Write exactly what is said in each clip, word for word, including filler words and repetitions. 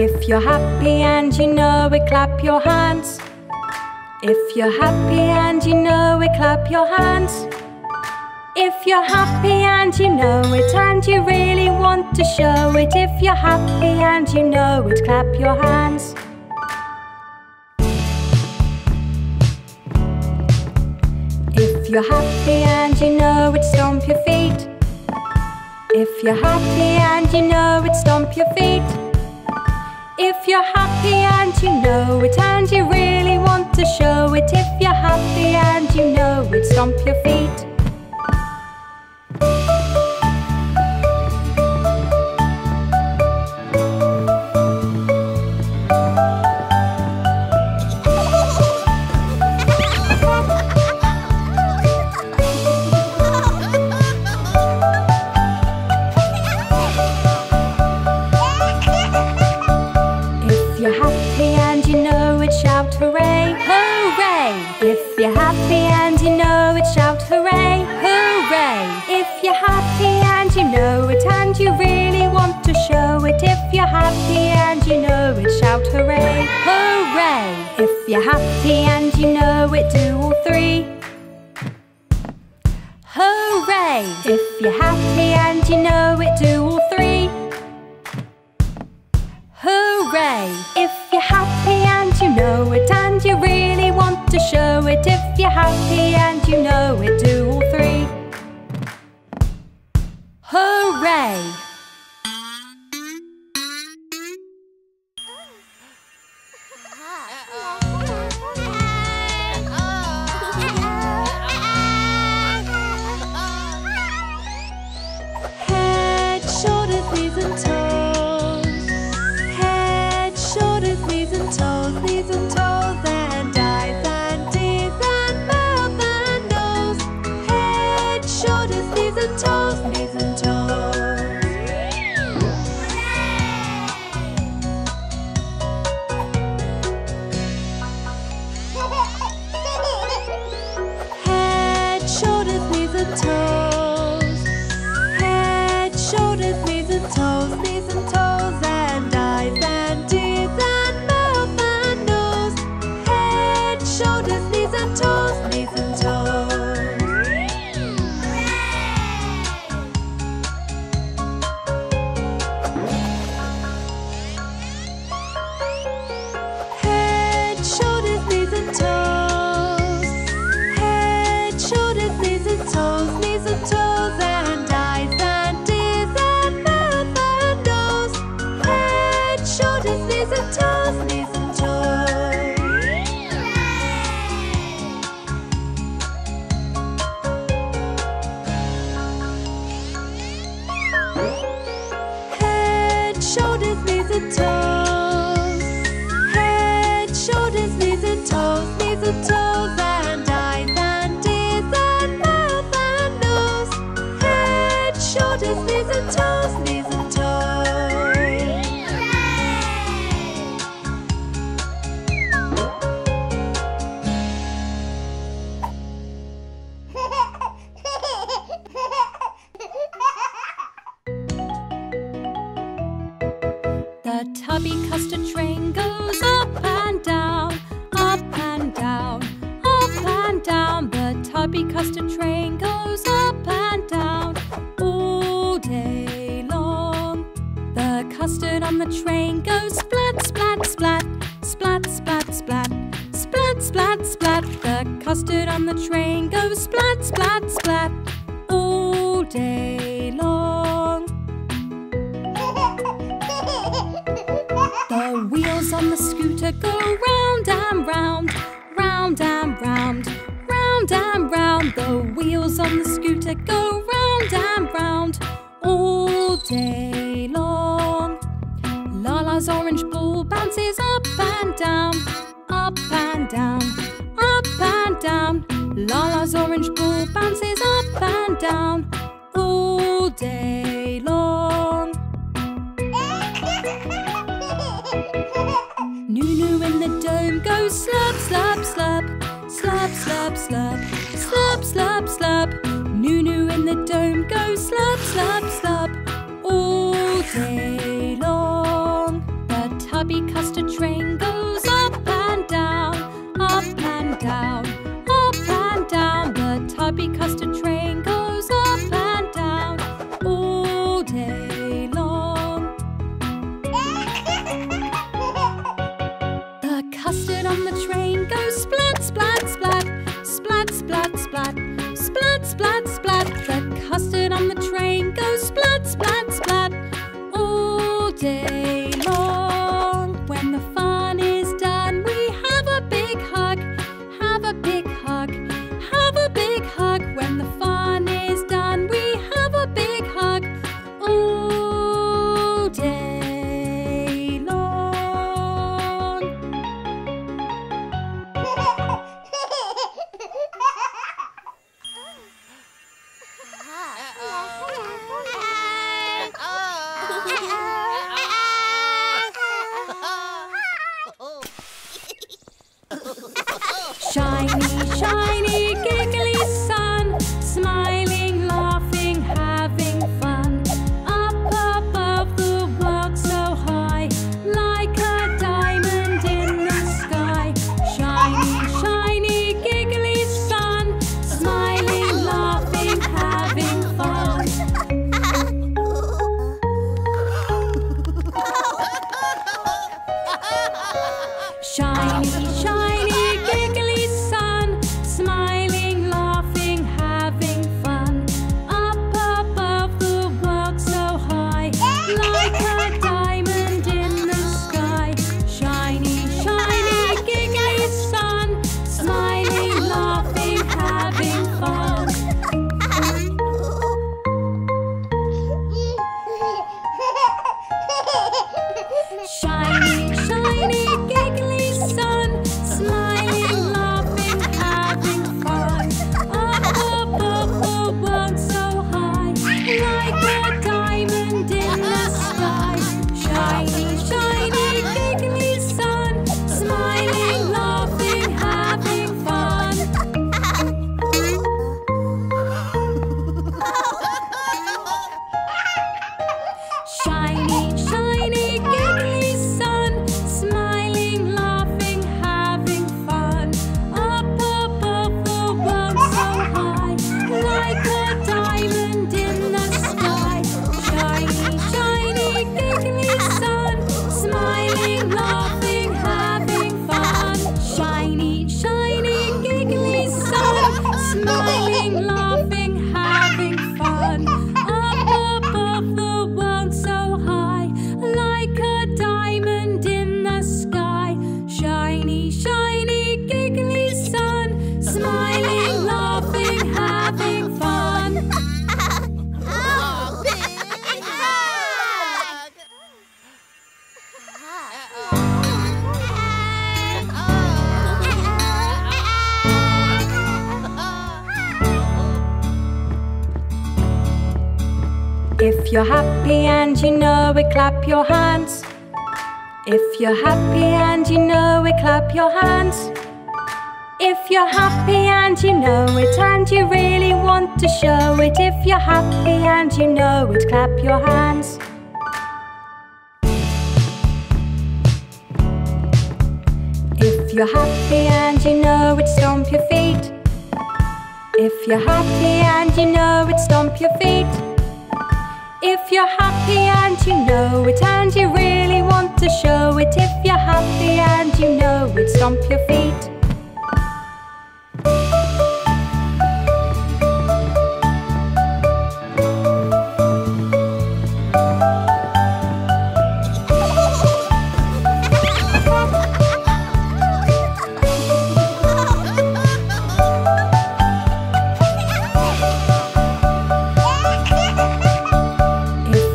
If you're happy and you know it, clap your hands. If you're happy and you know it, clap your hands. If you're happy and you know it, and you really want to show it. If you're happy and you know it, clap your hands. If you're happy and you know it, stomp your feet. If you're happy and you know it, stomp your feet. If you're happy and you know it, and you really want to show it. If you're happy and you know it, stomp your feet. If you're happy and you know it, shout hooray, hooray! If you're happy and you know it, do all three. Hooray! If you're happy and you know it, do all three. Hooray! If you're happy and you know it, and you really want to show it. If you're happy and you know it, do all three. Hooray! day long. When the fun is done, we have a big hug, have a big hug, have a big hug. When the fun is done, we have a big hug all day long. Shiny, shiny, giggly sun, smiling, laughing, having fun. Up above the world so high, like a diamond in the sky. Shiny, shiny, giggly sun, smiling, laughing, having fun. Shiny, shiny, giggly sun, smiling, laughing, having fun. Up above the world so high, like a diamond in the sky. Shiny, shiny, giggly sun, smiling, laughing, having fun. Shiny, shiny, giggly sun, smiling, laughing, having fun. Up above the world so high, like a diamond in the sky. Shiny, shiny, giggly sun, smiling, laughing, having fun. Shiny, shiny, giggly sun, smiling, laughing, having fun. Up above the world so high, like a diamond in the sky. Shiny, shiny, giggly sun, smiling, laughing, having fun. Shiny, shiny, giggly sun, smiling, laughing, having fun. Up above the world so high, like a diamond in the sky. Shiny, shiny, giggly sun, smiling, laughing, having fun. Oh, big hug! If you're happy and you know it, clap your hands. If you're happy and you know it, clap your hands. If you're happy and you know it, and you really want to show it. If you're happy and you know it, clap your hands. If you're happy and you know it, stomp your feet. If you're happy and you know it, stomp your feet. If you're happy and you know it, and you really want to show it. If you're happy and you know it, stomp your feet. If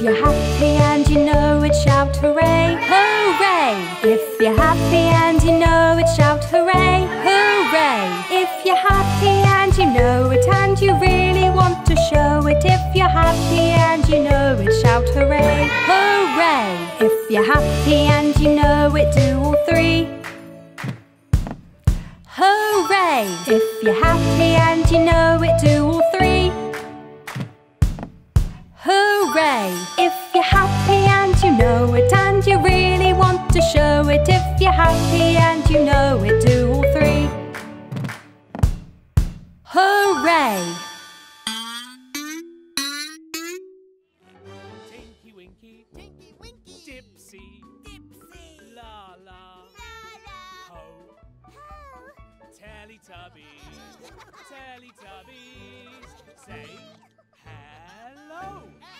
you're happy and you know it, shout hooray, hooray! If you're happy and you know it, shout hooray, hooray! If you're happy and you know it, and you really want to show it. If you're happy and you know it, shout hooray, hooray! If you're happy and you know it, do all three. Hooray! If you're happy and you know it, do all three. Hooray! If you're happy and you know it, and you really want to show it. If you're happy and you know it, do all three. Hooray! Tinky Winky, Tinky Winky, Dipsy, Dipsy, La La, Ho Ho, Teletubbies, Teletubbies, say hello.